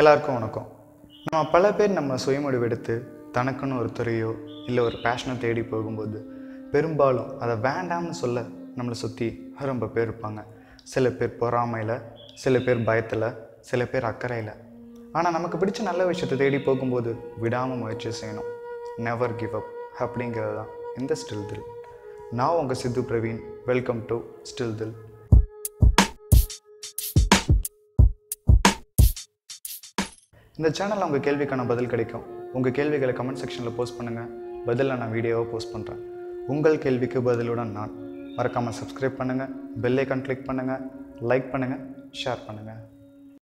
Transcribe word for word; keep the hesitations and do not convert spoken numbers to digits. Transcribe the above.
எல்லாருக்கும் வணக்கம். நம்ம பல பேர் நம்ம சுயமுடிவு எடுத்து தனக்குன்னு ஒரு துறையோ இல்லை ஒரு பேஷனை தேடி போகும்போது பெரும்பாலும் அதை வேண்டாம்னு சொல்ல நம்மளை சுற்றி ரொம்ப பேர் இருப்பாங்க. சில பேர் பொறாமையில், சில பேர் பயத்தில், சில பேர் அக்கறையில். ஆனால் நமக்கு பிடிச்ச நல்ல விஷயத்தை தேடி போகும்போது விடாமல் முயற்சி செய்யணும். நெவர் கிவ் அப் அப்படிங்கிறது தான் இந்த ஸ்டில் தில். நான் உங்கள் Sidhu Praveen. Welcome to still தில். இந்த சேனலில் உங்கள் கேள்விக்கான பதில் கிடைக்கும். உங்கள் கேள்விகளை கமெண்ட் செக்ஷனில் போஸ்ட் பண்ணுங்கள். பதிலில் நான் வீடியோவை போஸ்ட் பண்ணுறேன். உங்கள் கேள்விக்கு பதிலுடன் நான். மறக்காமல் சப்ஸ்கிரைப் பண்ணுங்கள், பெல் ஐக்கான் கிளிக் பண்ணுங்கள், லைக் பண்ணுங்கள், ஷேர் பண்ணுங்கள்.